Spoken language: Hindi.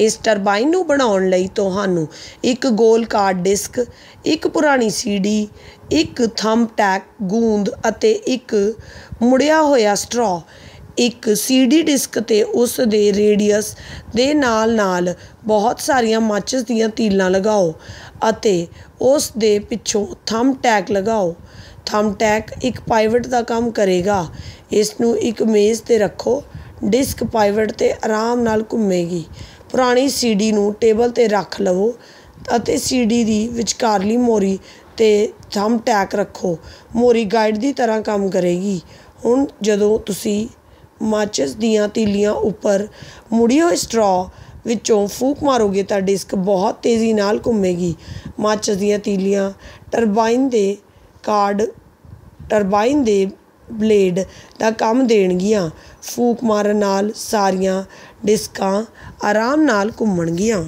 इस टरबाइन नू बनाउण लई तुहानू एक गोल कार्ड डिस्क, एक पुरानी सीडी, एक थंब टैक गूंद अते एक मुड़िया होया स्ट्रॉ एक सीडी डिस्क ते उस दे रेडियस दे नाल नाल बहुत सारियां माचिस दियां तीलां लगाओ अते उस दे पिछों थंब टैक लगाओ। थंब टैक एक पाइवट दा काम करेगा। इस नू एक मेज़ ते रखो, डिस्क पाइवट ते आराम नाल घूमेगी। पुरानी सीडी नू टेबल ते रख लवो अते सीडी दी विचकारली मोरी ते थंब टैक रखो। मोरी गाइड दी तरह काम करेगी। हुण जदों तुसी माचिस दियां तीलियां उपर मुड़ी होई स्ट्रॉ विचों फूक मारोगे तां डिस्क बहुत तेज़ी नाल घूमेगी। माचिस दियां तीलियां टरबाइन दे कार्ड टरबाइन दे ब्लेड दा काम देणगियां। फूक मारन नाल सारियां डिस्कां आराम नाल घूमणगियां।